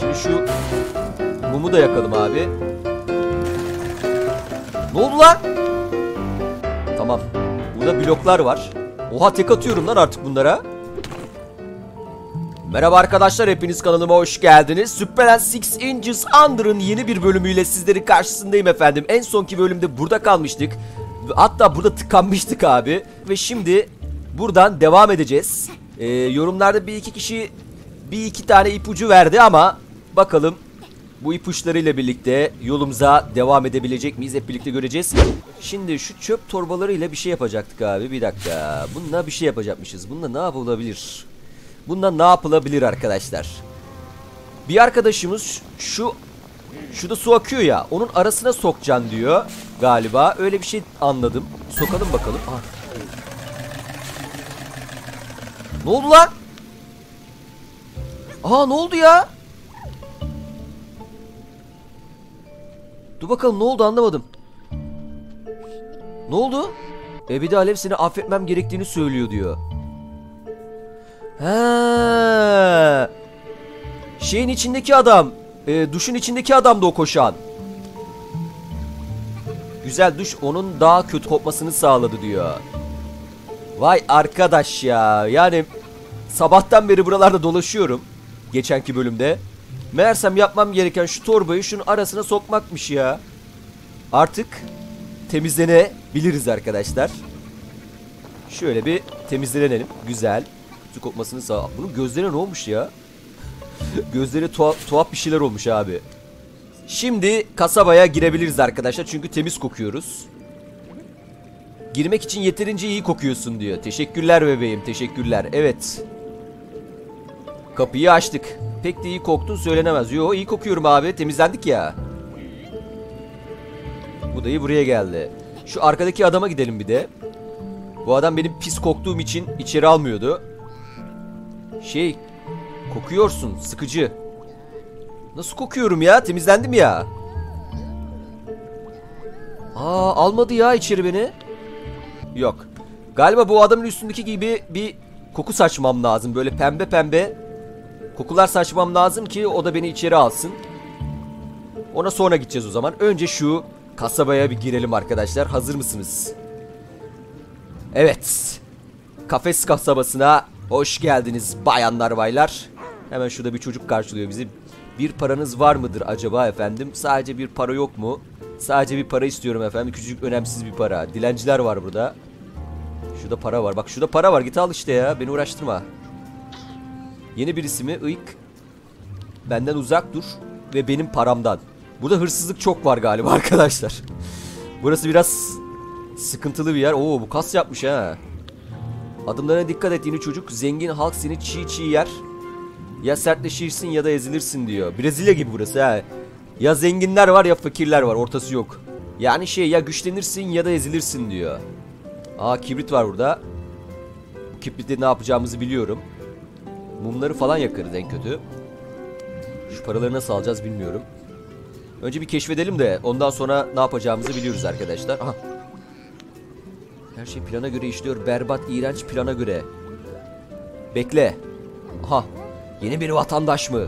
Şimdi şu mumu da yakalım abi. Ne oldu lan? Tamam. Burada bloklar var. Oha, tek atıyorum lan artık bunlara. Merhaba arkadaşlar, hepiniz kanalıma hoş geldiniz. Superman 6 Inches Under'ın yeni bir bölümüyle sizlerin karşısındayım efendim. En sonki bölümde burada kalmıştık. Hatta burada tıkanmıştık abi. Ve şimdi buradan devam edeceğiz. Yorumlarda bir iki kişi bir iki tane ipucu verdi ama bakalım bu ipuçlarıyla birlikte yolumuza devam edebilecek miyiz, hep birlikte göreceğiz. Şimdi şu çöp torbalarıyla bir şey yapacaktık abi, bir dakika. Bununla bir şey yapacakmışız. Bununla ne yapılabilir? Bununla ne yapılabilir arkadaşlar? Bir arkadaşımız şurada su akıyor ya, onun arasına sokacaksın diyor galiba. Öyle bir şey anladım. Sokalım bakalım. Ah. Ne oldu lan? Aa, ne oldu ya? Dur bakalım, ne oldu anlamadım. Ne oldu? Ebedi Alev seni affetmem gerektiğini söylüyor diyor. Ha, şeyin içindeki adam, duşun içindeki adam da o koşan. Güzel, duş onun daha kötü kopmasını sağladı diyor. Vay arkadaş ya. Yani sabahtan beri buralarda dolaşıyorum. Geçenki bölümde. Meğersem yapmam gereken şu torbayı şunun arasına sokmakmış ya. Artık temizlenebiliriz arkadaşlar. Şöyle bir temizlenelim. Güzel. Su kopmasını sağ... Bunun gözlerine ne olmuş ya? Gözleri tuhaf bir şeyler olmuş abi. Şimdi kasabaya girebiliriz arkadaşlar. Çünkü temiz kokuyoruz. Girmek için yeterince iyi kokuyorsun diyor. Teşekkürler bebeğim, teşekkürler. Evet. Kapıyı açtık. Pek de iyi koktun söylenemez. Yo, iyi kokuyorum abi. Temizlendik ya. Bu dayı buraya geldi. Şu arkadaki adama gidelim bir de. Bu adam benim pis koktuğum için içeri almıyordu. Şey, kokuyorsun, sıkıcı. Nasıl kokuyorum ya? Temizlendim ya. Aa, almadı ya içeri beni. Yok. Galiba bu adamın üstündeki gibi bir koku saçmam lazım. Böyle pembe pembe kokular saçmam lazım ki o da beni içeri alsın. Ona sonra gideceğiz o zaman. Önce şu kasabaya bir girelim arkadaşlar. Hazır mısınız? Evet. Kafes kasabasına hoş geldiniz bayanlar baylar. Hemen şurada bir çocuk karşılıyor bizi. Bir paranız var mıdır acaba efendim? Sadece bir para yok mu? Sadece bir para istiyorum efendim. Küçücük önemsiz bir para. Dilenciler var burada. Şurada para var. Bak şurada para var. Git al işte ya. Beni uğraştırma. Yeni birisi mi? Iyik. Benden uzak dur. Ve benim paramdan. Burada hırsızlık çok var galiba arkadaşlar. Burası biraz sıkıntılı bir yer. Oo, bu kas yapmış ha. Adımlarına dikkat et yeni çocuk. Zengin halk seni çiğ çiğ yer. Ya sertleşirsin ya da ezilirsin diyor. Brezilya gibi burası ha. Ya zenginler var ya fakirler var. Ortası yok. Yani şey ya, güçlenirsin ya da ezilirsin diyor. Aa, kibrit var burada. Bu kibritle ne yapacağımızı biliyorum. Mumları falan yakarız en kötü. Şu paraları nasıl alacağız bilmiyorum. Önce bir keşfedelim de ondan sonra ne yapacağımızı biliyoruz arkadaşlar. Aha. Her şey plana göre işliyor. Berbat, iğrenç plana göre. Bekle. Aha. Yeni bir vatandaş mı?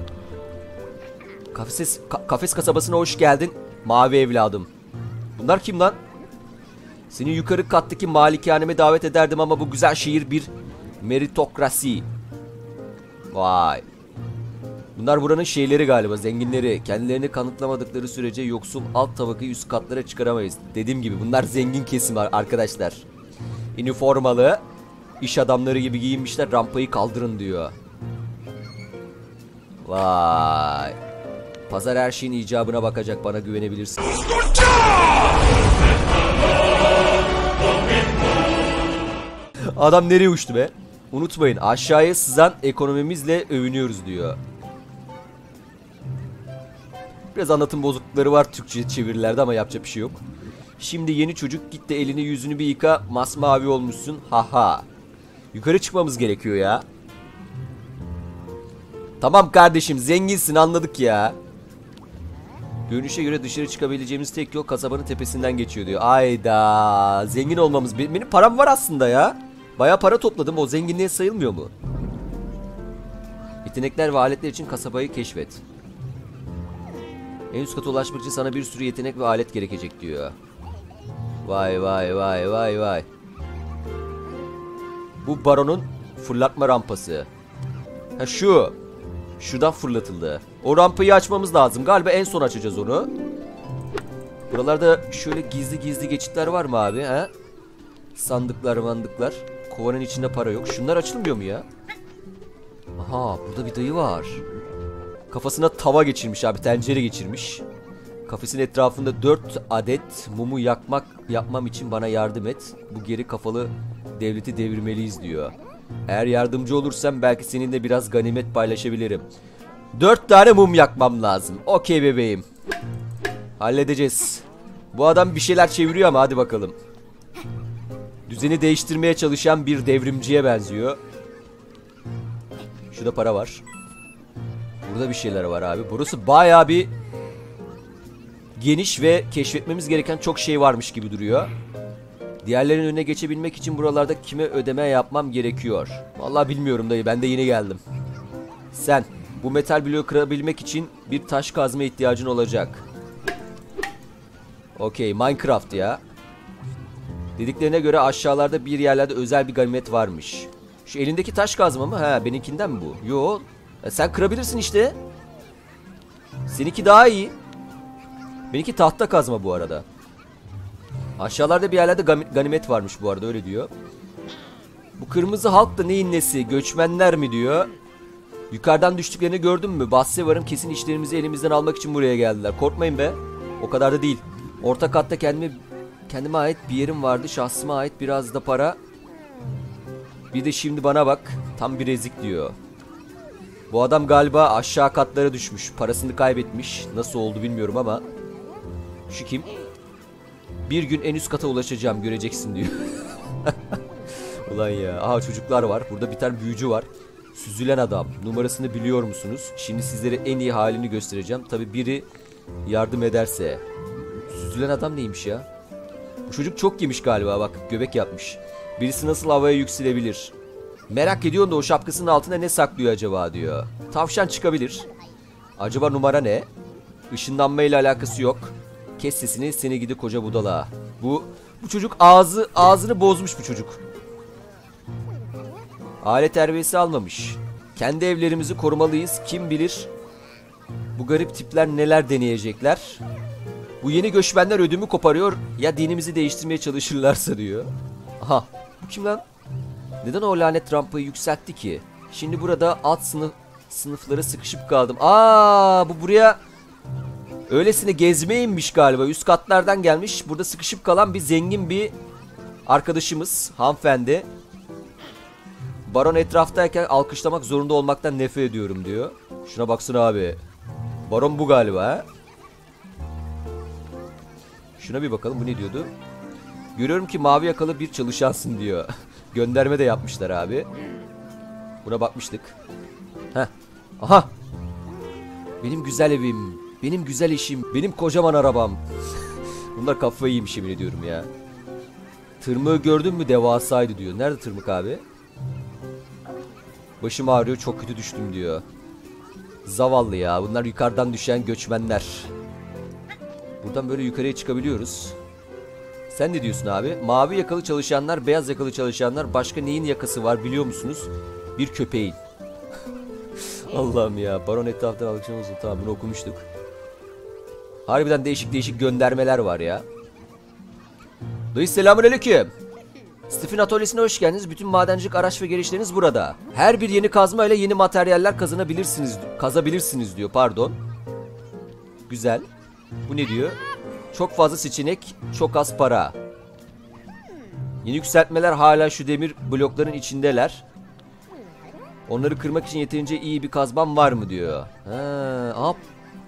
Kafes kasabasına hoş geldin mavi evladım. Bunlar kim lan? Seni yukarı kattaki malikaneme davet ederdim ama bu güzel şehir bir meritokrasi. Vay. Bunlar buranın şeyleri galiba, zenginleri. Kendilerini kanıtlamadıkları sürece yoksul alt tabakayı üst katlara çıkaramayız. Dediğim gibi bunlar zengin kesim arkadaşlar. Üniformalı, iş adamları gibi giyinmişler, rampayı kaldırın diyor. Vay. Pazar her şeyin icabına bakacak, bana güvenebilirsin. Adam nereye uçtu be? Unutmayın, aşağıya sızan ekonomimizle övünüyoruz diyor. Biraz anlatım bozuklukları var Türkçe çevirilerde ama yapacak bir şey yok. Şimdi yeni çocuk, git de elini yüzünü bir yıka, masmavi olmuşsun, haha. Yukarı çıkmamız gerekiyor ya. Tamam kardeşim, zenginsin anladık ya. Görünüşe göre dışarı çıkabileceğimiz tek yol kasabanın tepesinden geçiyor diyor. Ayda, zengin olmamız. Benim param var aslında ya. Bayağı para topladım, o zenginliğe sayılmıyor mu? Yetenekler ve aletler için kasabayı keşfet. En üst kata ulaşmak için sana bir sürü yetenek ve alet gerekecek diyor. Vay vay vay vay vay. Bu baronun fırlatma rampası. Ha şu. Şuradan fırlatıldı. O rampayı açmamız lazım. Galiba en son açacağız onu. Buralarda şöyle gizli gizli geçitler var mı abi? He? Sandıklar mandıklar. Kovanın içinde para yok. Şunlar açılmıyor mu ya? Aha burada bir dayı var. Kafasına tava geçirmiş abi. Tencere geçirmiş. Kafesin etrafında 4 adet mumu yapmam için bana yardım et. Bu geri kafalı devleti devirmeliyiz diyor. Eğer yardımcı olursam belki seninle biraz ganimet paylaşabilirim. 4 tane mum yakmam lazım. Okey bebeğim. Halledeceğiz. Bu adam bir şeyler çeviriyor ama hadi bakalım. Düzeni değiştirmeye çalışan bir devrimciye benziyor. Şurada para var. Burada bir şeyler var abi. Burası bayağı bir geniş ve keşfetmemiz gereken çok şey varmış gibi duruyor. Diğerlerinin önüne geçebilmek için buralarda kime ödeme yapmam gerekiyor? Vallahi bilmiyorum dayı, ben de yeni geldim. Sen bu metal bloğu kırabilmek için bir taş kazma ihtiyacın olacak. Okey, Minecraft ya. Dediklerine göre aşağılarda bir yerlerde özel bir ganimet varmış. Şu elindeki taş kazma mı? Ha, benimkinden mi bu? Yo. Sen kırabilirsin işte. Seninki daha iyi. Benimki tahta kazma bu arada. Aşağılarda bir yerlerde ganimet varmış bu arada, öyle diyor. Bu kırmızı halk da neyin nesi? Göçmenler mi diyor. Yukarıdan düştüklerini gördün mü? Bahse varım, kesin işlerimizi elimizden almak için buraya geldiler. Korkmayın be. O kadar da değil. Orta katta kendime ait bir yerim vardı. Şahsıma ait biraz da para. Bir de şimdi bana bak. Tam bir ezik diyor. Bu adam galiba aşağı katlara düşmüş. Parasını kaybetmiş. Nasıl oldu bilmiyorum ama. Şu kim? Bir gün en üst kata ulaşacağım, göreceksin diyor. Ulan ya. Aha çocuklar var. Burada bir tane büyücü var. Süzülen adam. Numarasını biliyor musunuz? Şimdi sizlere en iyi halini göstereceğim. Tabii biri yardım ederse. Süzülen adam neymiş ya? Bu çocuk çok yemiş galiba, bak göbek yapmış. Birisi nasıl havaya yükselebilir? Merak ediyorum da o şapkasının altında ne saklıyor acaba diyor. Tavşan çıkabilir. Acaba numara ne? Işınlanma ile alakası yok. Kes sesini seni gidi koca budala. Bu çocuk ağzını bozmuş bu çocuk. Aile terbiyesi almamış. Kendi evlerimizi korumalıyız. Kim bilir bu garip tipler neler deneyecekler. Bu yeni göçmenler ödümü koparıyor. Ya dinimizi değiştirmeye çalışırlarsa diyor. Aha bu kim lan? Neden o lanet rampayı yükseltti ki? Şimdi burada alt sınıflara sıkışıp kaldım. Aa, bu buraya öylesine gezmeye inmiş galiba. Üst katlardan gelmiş. Burada sıkışıp kalan bir zengin bir arkadaşımız. Hanımefendi. Baron etraftayken alkışlamak zorunda olmaktan nefret ediyorum diyor. Şuna baksana abi. Baron bu galiba he? Şuna bir bakalım, bu ne diyordu? Görüyorum ki mavi yakalı bir çalışansın diyor. Gönderme de yapmışlar abi. Buna bakmıştık. Heh. Aha. Benim güzel evim. Benim güzel işim. Benim kocaman arabam. Bunlar kafayı yemiş yemin ediyorum ya. Tırmığı gördün mü, devasaydı diyor. Nerede tırmık abi? Başım ağrıyor, çok kötü düştüm diyor. Zavallı ya. Bunlar yukarıdan düşen göçmenler. Buradan böyle yukarıya çıkabiliyoruz. Sen ne diyorsun abi? Mavi yakalı çalışanlar, beyaz yakalı çalışanlar, başka neyin yakası var biliyor musunuz? Bir köpeğin. Allah'ım ya. Baron etraftan alışan olsun. Tamam, bunu okumuştuk. Harbiden değişik değişik göndermeler var ya. Dayı selamünaleyküm. Stephen atölyesine hoş geldiniz. Bütün madencilik araç ve gelişleriniz burada. Her bir yeni kazma ile yeni materyaller kazabilirsiniz diyor. Pardon. Güzel. Bu ne diyor? Çok fazla seçenek, çok az para. Yeni yükseltmeler hala şu demir blokların içindeler. Onları kırmak için yeterince iyi bir kazmam var mı diyor. Ha,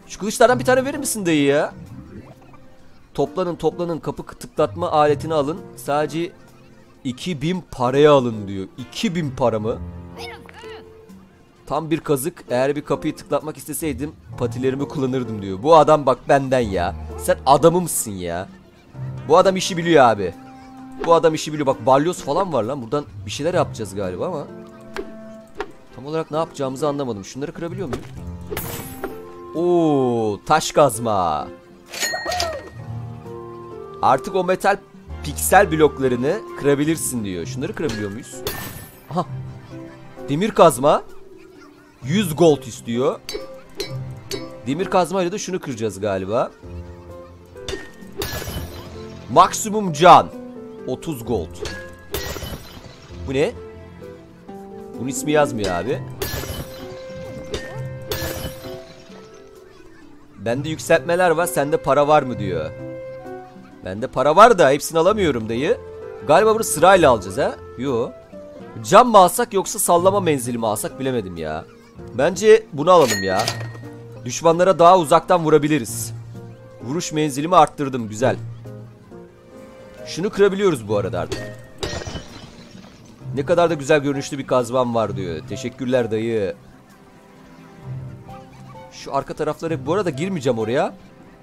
şu kılıçlardan bir tane verir misin dayı ya? Toplanın, kapı tıklatma aletini alın. Sadece 2000 paraya alın diyor. 2000 para mı? Tam bir kazık. Eğer bir kapıyı tıklatmak isteseydim patilerimi kullanırdım diyor. Bu adam bak benden ya. Sen adamımsın ya. Bu adam işi biliyor abi. Bu adam işi biliyor. Bak balyoz falan var lan. Buradan bir şeyler yapacağız galiba ama. Tam olarak ne yapacağımızı anlamadım. Şunları kırabiliyor muyum? Oo, bu? Taş kazma. Artık o metal piksel bloklarını kırabilirsin diyor. Şunları kırabiliyor muyuz? Aha. Demir kazma. 100 gold istiyor. Demir kazmayla da şunu kıracağız galiba. Maksimum can. 30 gold. Bu ne? Bunun ismi yazmıyor abi. Bende yükseltmeler var. Sende para var mı diyor. Bende para var da hepsini alamıyorum dayı. Galiba bunu sırayla alacağız ha. Yo. Cam mı alsak yoksa sallama menzili mi alsak bilemedim ya. Bence bunu alalım ya. Düşmanlara daha uzaktan vurabiliriz. Vuruş menzilimi arttırdım. Güzel. Şunu kırabiliyoruz bu arada artık. Ne kadar da güzel görünüşlü bir kazmam var diyor. Teşekkürler dayı. Şu arka taraflara bu arada girmeyeceğim oraya.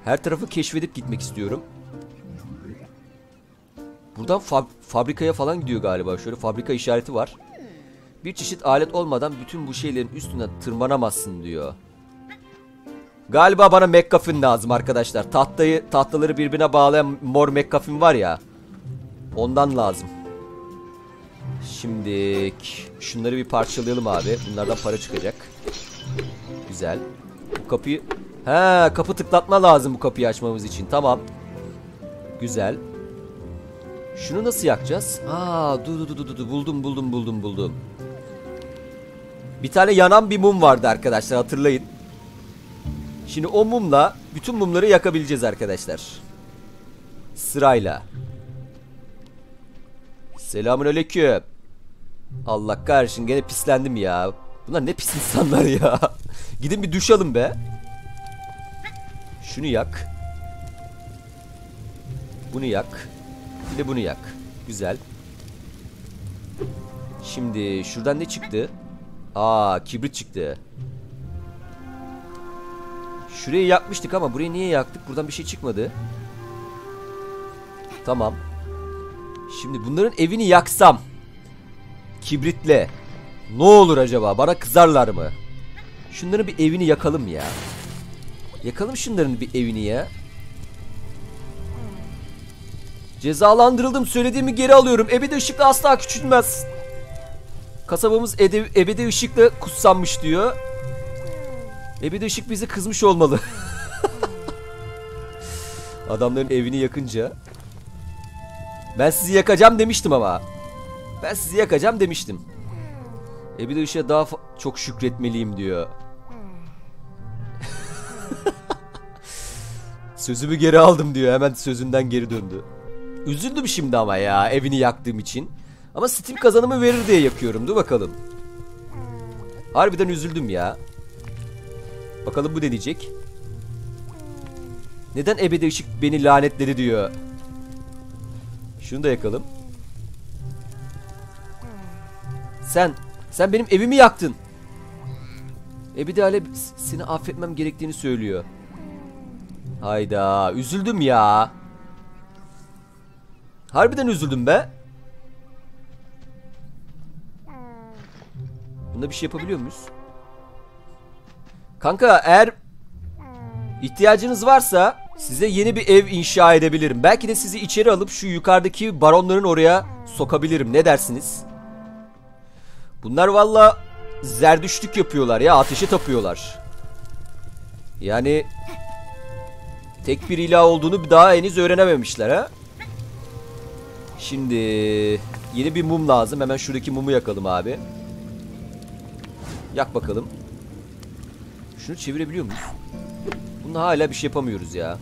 Her tarafı keşfedip gitmek istiyorum. Buradan fabrikaya falan gidiyor galiba. Şöyle fabrika işareti var. Bir çeşit alet olmadan bütün bu şeylerin üstüne tırmanamazsın diyor. Galiba bana MacGuffin lazım arkadaşlar. Tahtaları birbirine bağlayan mor MacGuffin var ya. Ondan lazım. Şimdi şunları bir parçalayalım abi. Bunlardan para çıkacak. Güzel. Bu kapıyı... He, kapı tıklatma lazım bu kapıyı açmamız için. Tamam. Güzel. Şunu nasıl yakacağız? Aa, dur. Buldum. Bir tane yanan bir mum vardı arkadaşlar, hatırlayın. Şimdi o mumla bütün mumları yakabileceğiz arkadaşlar. Sırayla. Selamünaleyküm. Allah kahretsin, gene pislendim ya. Bunlar ne pis insanlar ya. Gidin bir duş alın be. Şunu yak. Bunu yak. Bir de bunu yak. Güzel. Şimdi şuradan ne çıktı? Aa, kibrit çıktı. Şurayı yakmıştık ama burayı niye yaktık? Buradan bir şey çıkmadı. Tamam. Şimdi bunların evini yaksam kibritle ne olur acaba? Bana kızarlar mı? Şunların bir evini yakalım ya. Yakalım şunların bir evini ya. Cezalandırıldım. Söylediğimi geri alıyorum. Ebedi Işık'la asla küçülmez. Kasabamız Ebedi Işık'la kutsanmış diyor. Ebedi Işık bizi kızmış olmalı. Adamların evini yakınca. Ben sizi yakacağım demiştim ama. Ben sizi yakacağım demiştim. Ebedi Işık'a daha çok şükretmeliyim diyor. Sözümü geri aldım diyor. Hemen sözünden geri döndü. Üzüldüm şimdi ama ya, evini yaktığım için. Ama Steam kazanımı verir diye yakıyorum. Dur bakalım. Harbiden üzüldüm ya. Bakalım bu ne diyecek? Neden Ebedi Işık beni lanetledi diyor. Şunu da yakalım. Sen benim evimi yaktın. Ebedi Alep seni affetmem gerektiğini söylüyor. Hayda, üzüldüm ya. Harbiden üzüldüm be. Bunda bir şey yapabiliyor muyuz? Kanka, eğer ihtiyacınız varsa size yeni bir ev inşa edebilirim. Belki de sizi içeri alıp şu yukarıdaki baronların oraya sokabilirim. Ne dersiniz? Bunlar valla zerdüştlük yapıyorlar ya. Ateşe tapıyorlar. Yani tek bir ilah olduğunu daha henüz öğrenememişler ha. Şimdi yeni bir mum lazım. Hemen şuradaki mumu yakalım abi. Yak bakalım. Şunu çevirebiliyor muyuz? Bununla hala bir şey yapamıyoruz ya.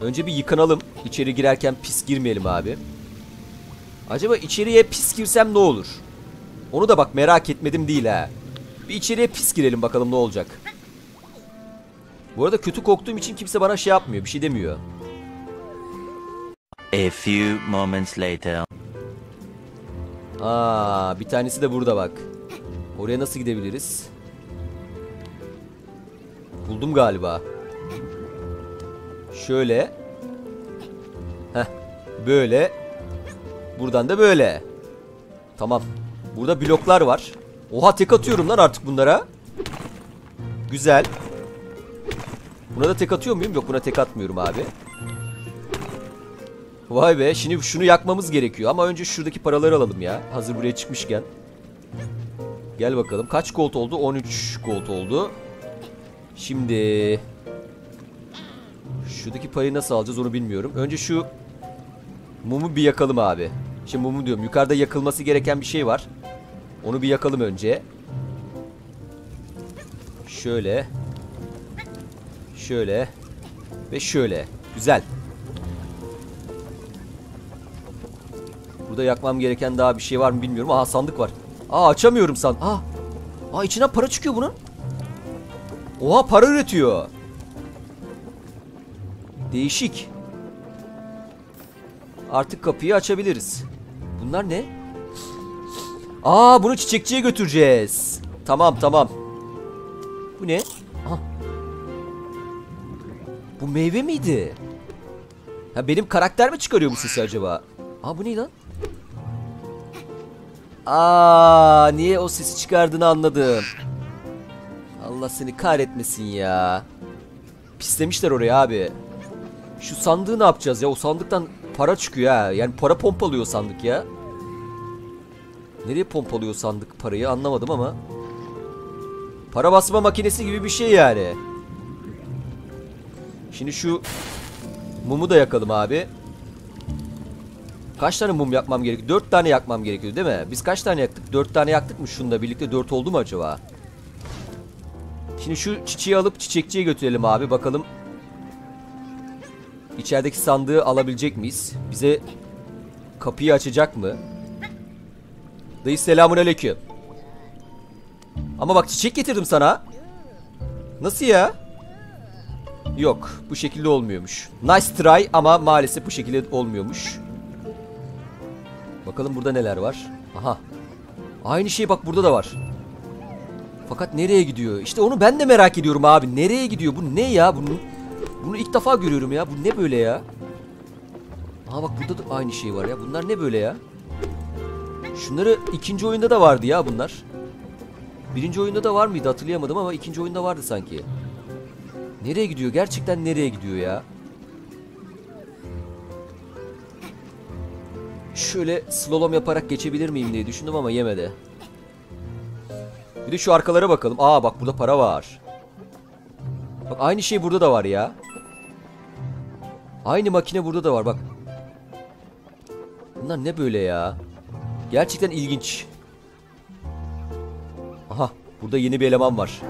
Önce bir yıkanalım. İçeri girerken pis girmeyelim abi. Acaba içeriye pis girsem ne olur? Onu da bak merak etmedim değil ha. Bir içeriye pis girelim bakalım ne olacak. Bu arada kötü koktuğum için kimse bana şey yapmıyor. Bir şey demiyor. A few moments later. Aa, bir tanesi de burada bak. Oraya nasıl gidebiliriz? Buldum galiba. Şöyle. Heh, böyle. Buradan da böyle. Tamam. Burada bloklar var. Oha, tek atıyorum lan artık bunlara. Güzel. Buna da tek atıyor muyum? Yok, buna tek atmıyorum abi. Vay be, şimdi şunu yakmamız gerekiyor. Ama önce şuradaki paraları alalım ya. Hazır buraya çıkmışken. Gel bakalım. Kaç gold oldu? 13 gold oldu. Şimdi şuradaki parayı nasıl alacağız onu bilmiyorum. Önce şu mumu bir yakalım abi. Şimdi mumu diyorum. Yukarıda yakılması gereken bir şey var. Onu bir yakalım önce. Şöyle. Şöyle. Ve şöyle. Güzel. Burada yakmam gereken daha bir şey var mı bilmiyorum. Aha, sandık var. Aa, açamıyorum sandık. Aa, içinden para çıkıyor bunun. Oha, para üretiyor. Değişik. Artık kapıyı açabiliriz. Bunlar ne? Aa, bunu çiçekçiye götüreceğiz. Tamam. Bu ne? Aha. Bu meyve miydi? Ya benim karakter mi çıkarıyor bu sesi acaba? Aa, bu ne lan? Aa, niye o sesi çıkardığını anladım. Allah seni kahretmesin ya. Pislemişler oraya abi. Şu sandığı ne yapacağız ya? O sandıktan para çıkıyor ha. Yani para pompalıyor sandık ya. Nereye pompalıyor sandık parayı anlamadım ama. Para basma makinesi gibi bir şey yani. Şimdi şu mumu da yakalım abi. Kaç tane mum yakmam gerekiyor? 4 tane yakmam gerekiyor değil mi? Biz kaç tane yaktık? 4 tane yaktık mı? Şununla birlikte 4 oldu mu acaba? Şimdi şu çiçeği alıp çiçekçiye götürelim abi. Bakalım içerideki sandığı alabilecek miyiz? Bize kapıyı açacak mı? Dayı selamünaleyküm. Ama bak, çiçek getirdim sana. Nasıl ya? Yok, bu şekilde olmuyormuş. Nice try ama maalesef bu şekilde olmuyormuş. Bakalım burada neler var. Aha. Aynı şey bak burada da var. Fakat nereye gidiyor? İşte onu ben de merak ediyorum abi. Nereye gidiyor? Bu ne ya? Bunu ilk defa görüyorum ya. Bu ne böyle ya? Aha bak, burada da aynı şey var ya. Bunlar ne böyle ya? Şunları ikinci oyunda da vardı ya bunlar. Birinci oyunda da var mıydı hatırlayamadım ama ikinci oyunda vardı sanki. Nereye gidiyor? Gerçekten nereye gidiyor ya? Şöyle slalom yaparak geçebilir miyim diye düşündüm ama yemedi. Bir de şu arkalara bakalım. Aa bak, burada para var. Bak, aynı şey burada da var ya. Aynı makine burada da var bak. Bunlar ne böyle ya? Gerçekten ilginç. Aha, burada yeni bir eleman var.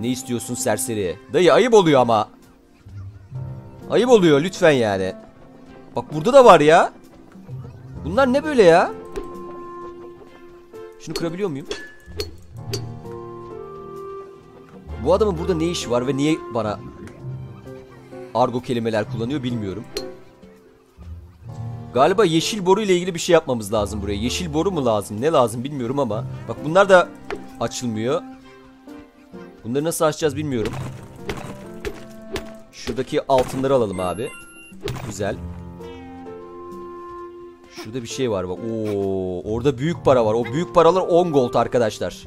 Ne istiyorsun serseri? Dayı ayıp oluyor ama. Ayıp oluyor lütfen yani. Bak, burada da var ya. Bunlar ne böyle ya? Şunu kırabiliyor muyum? Bu adamın burada ne işi var ve niye bana argo kelimeler kullanıyor bilmiyorum. Galiba yeşil boru ile ilgili bir şey yapmamız lazım buraya. Yeşil boru mu lazım? Ne lazım bilmiyorum ama. Bak, bunlar da açılmıyor. Bunları nasıl açacağız bilmiyorum. Şuradaki altınları alalım abi. Güzel. Şurada bir şey var bak. Oo, orada büyük para var. O büyük paralar 10 gold arkadaşlar.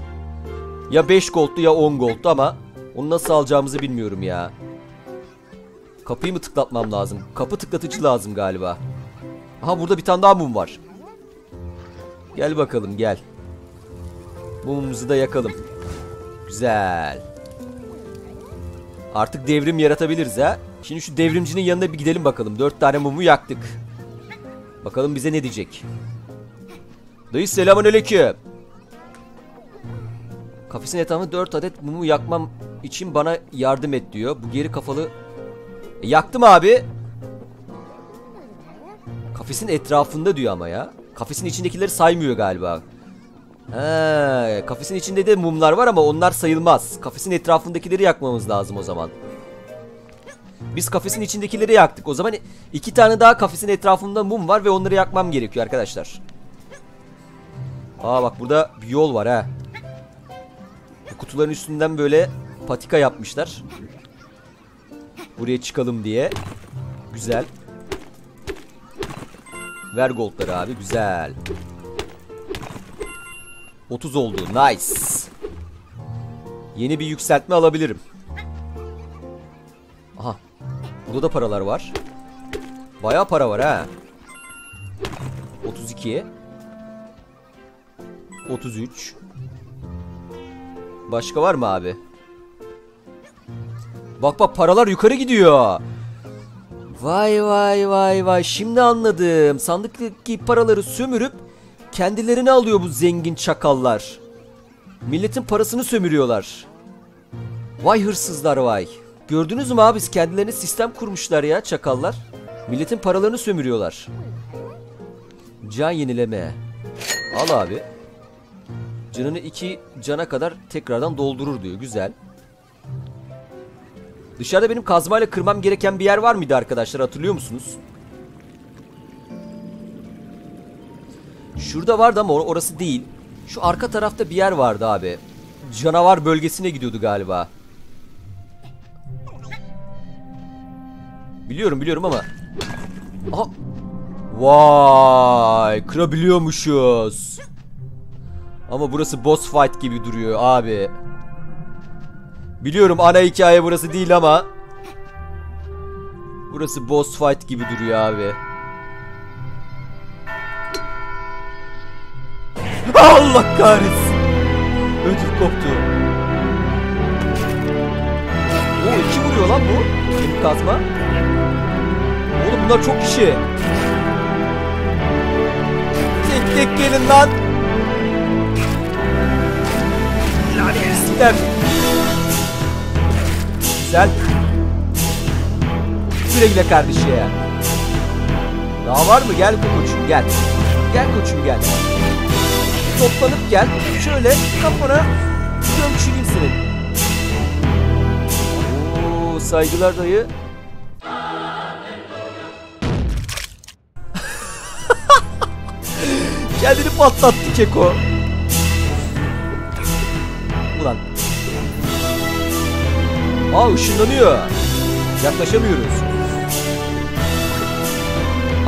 Ya 5 gold'tu ya 10 gold'tu ama onu nasıl alacağımızı bilmiyorum ya. Kapıyı mı tıklatmam lazım? Kapı tıklatıcı lazım galiba. Aha, burada bir tane daha mum var. Gel bakalım, gel. Mumumuzu da yakalım. Güzel. Artık devrim yaratabiliriz ha. Şimdi şu devrimcinin yanına bir gidelim bakalım. 4 tane mumu yaktık. Bakalım bize ne diyecek. Dayı selamünaleyküm. Kafesin etrafında 4 adet mumu yakmam için bana yardım et diyor. Bu geri kafalı. Yaktım abi. Kafesin etrafında diyor ama ya. Kafesin içindekileri saymıyor galiba. He, kafesin içinde de mumlar var ama onlar sayılmaz. Kafesin etrafındakileri yakmamız lazım o zaman. Biz kafesin içindekileri yaktık. O zaman 2 tane daha kafesin etrafında mum var ve onları yakmam gerekiyor arkadaşlar. Aa bak, burada bir yol var ha. Bu kutuların üstünden böyle patika yapmışlar. Buraya çıkalım diye. Güzel. Ver goldları abi, güzel. 30 oldu, nice. Yeni bir yükseltme alabilirim. Burada da paralar var. Bayağı para var ha. 32. 33. Başka var mı abi? Bak bak, paralar yukarı gidiyor. Vay vay vay vay. Şimdi anladım. Sandıktaki paraları sömürüp kendilerini alıyor bu zengin çakallar. Milletin parasını sömürüyorlar. Vay hırsızlar vay. Gördünüz mü abi, kendilerine sistem kurmuşlar ya çakallar. Milletin paralarını sömürüyorlar. Can yenileme. Al abi. Canını 2 cana kadar tekrardan doldurur diyor. Güzel. Dışarıda benim kazmayla kırmam gereken bir yer var mıydı arkadaşlar, hatırlıyor musunuz? Şurada vardı ama orası değil. Şu arka tarafta bir yer vardı abi. Canavar bölgesine gidiyordu galiba. Biliyorum ama. Aha. Vay, kırabiliyormuşuz. Ama burası boss fight gibi duruyor abi. Biliyorum ana hikaye burası değil ama. Burası boss fight gibi duruyor abi. Allah kahretsin. Ödüm koptu. Oo, 2 vuruyor lan bu. Benim kazma. Oğlum bunlar çok kişi. Tek tek gelin lan. Lanet. Güzel. Güle güle kardeşi ya. Daha var mı? Gel koçum gel. Gel koçum gel. Toplanıp gel. Şöyle kafana gömçüleyim seni. Oo, saygılar dayı. Kendini patlattı Keko. Ulan. Aa, ışınlanıyor. Yaklaşamıyoruz.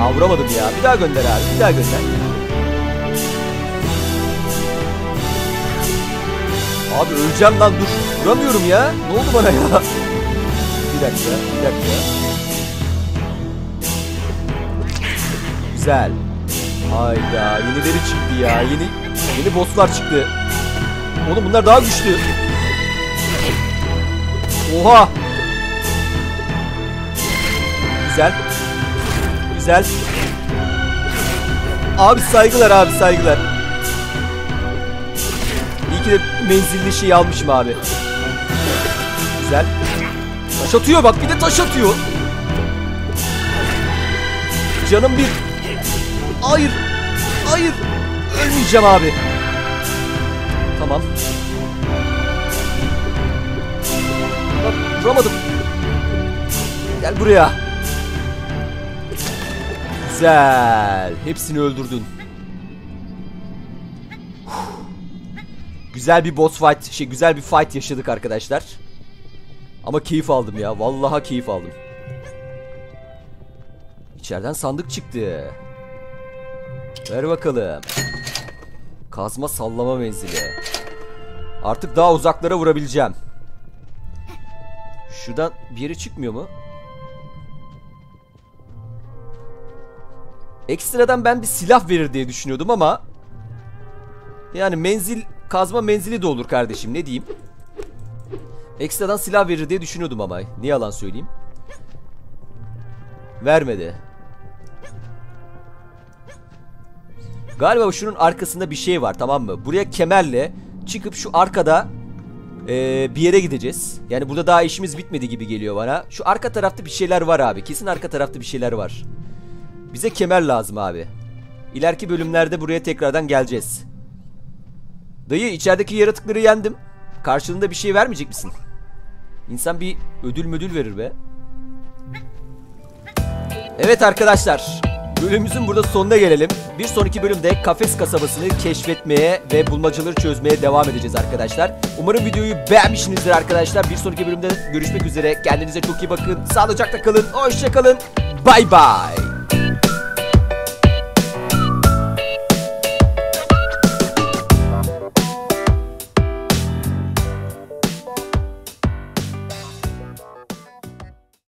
Aa, vuramadım ya. Bir daha gönder abi. Bir daha gönder. Abi öleceğim lan, dur. Duramıyorum ya. Ne oldu bana ya? Bir dakika. Güzel. Hayda, yenileri çıktı ya. Yeni bosslar çıktı. Oğlum bunlar daha güçlü. Oha. Güzel. Abi saygılar. İyi ki de menzilli şey almışım abi. Güzel. Taş atıyor bak, bir de taş atıyor. Canım bir. Hayır. Ölmeyeceğim abi. Tamam. Bak, vuramadım. Gel buraya. Güzel. Hepsini öldürdün. Güzel bir boss fight, güzel bir fight yaşadık arkadaşlar. Ama keyif aldım ya, vallahi keyif aldım. İçeriden sandık çıktı. Ver bakalım. Kazma sallama menzili. Artık daha uzaklara vurabileceğim. Şuradan bir yere çıkmıyor mu? Ekstradan ben bir silah verir diye düşünüyordum ama. Yani menzil... Kazma menzili de olur kardeşim, ne diyeyim. Ekstradan silah verir diye düşünüyordum ama ne yalan söyleyeyim. Vermedi. Galiba şunun arkasında bir şey var, tamam mı? Buraya kemerle çıkıp şu arkada bir yere gideceğiz. Yani burada daha işimiz bitmedi gibi geliyor bana. Şu arka tarafta bir şeyler var abi. Kesin arka tarafta bir şeyler var. Bize kemer lazım abi. İleriki bölümlerde buraya tekrardan geleceğiz. Dayı, içerideki yaratıkları yendim. Karşılığında bir şey vermeyecek misin? İnsan bir ödül verir be. Evet arkadaşlar, bölümümüzün burada sonuna gelelim. Bir sonraki bölümde Kafes kasabasını keşfetmeye ve bulmacaları çözmeye devam edeceğiz arkadaşlar. Umarım videoyu beğenmişsinizdir arkadaşlar. Bir sonraki bölümde görüşmek üzere. Kendinize çok iyi bakın. Sağlıcakla kalın. Hoşça kalın. Bay bay.